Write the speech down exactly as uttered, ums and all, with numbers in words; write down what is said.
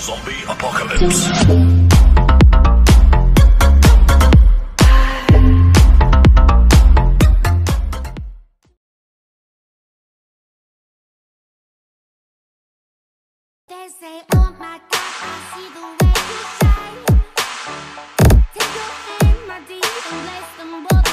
Zombie apocalypse. They say, oh my God, I see the way you shine. Take your hand, my dear, and lace them both.